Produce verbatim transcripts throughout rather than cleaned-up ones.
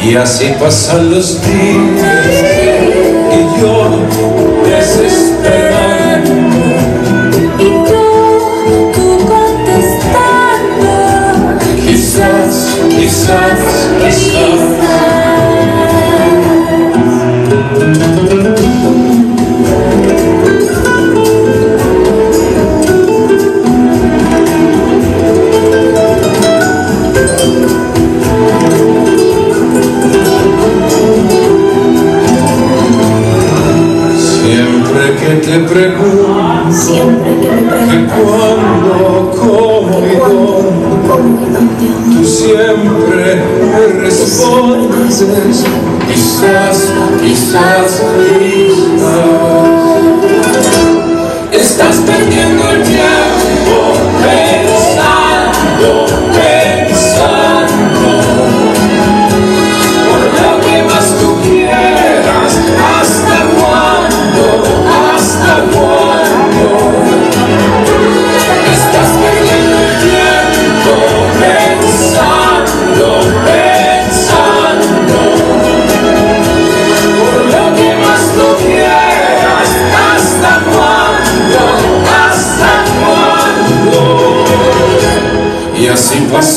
Y así pasan los días y yo desesperando, y tú, tú contestando, quizás, quizás, te pregunto, siempre que me preguntas que cuando, cómo y dónde, tú siempre me respondes, quizás, quizás, quizás. Estás perdiendo el tiempo pensando, pensando, por lo que más tú quieras, hasta cuándo. ¿Hasta cuándo? Estás perdiendo el tiempo pensando, pensando, por lo que más tú quieras, ¿hasta cuándo? ¿Hasta cuándo? Y así pasa.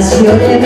canciones.